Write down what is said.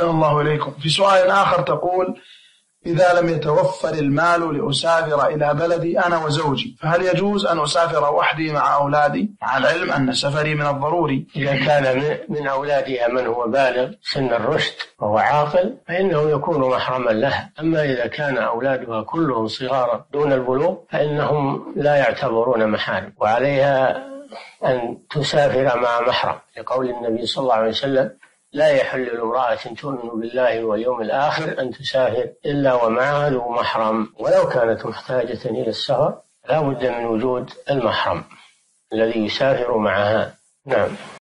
أحسن الله إليكم. في سؤال آخر تقول: إذا لم يتوفر المال لأسافر إلى بلدي أنا وزوجي، فهل يجوز أن أسافر وحدي مع أولادي، مع العلم أن سفري من الضروري؟ إذا كان من أولادها من هو بالغ سن الرشد وهو عاقل فإنه يكون محرما لها، أما إذا كان أولادها كلهم صغارا دون البلوغ فإنهم لا يعتبرون محارم، وعليها أن تسافر مع محرم، لقول النبي صلى الله عليه وسلم: لا يحل لامرأة تؤمن بالله واليوم الآخر أن تسافر إلا ومعها ذو محرم، ولو كانت محتاجة إلى السفر لا بد من وجود المحرم الذي يسافر معها. نعم.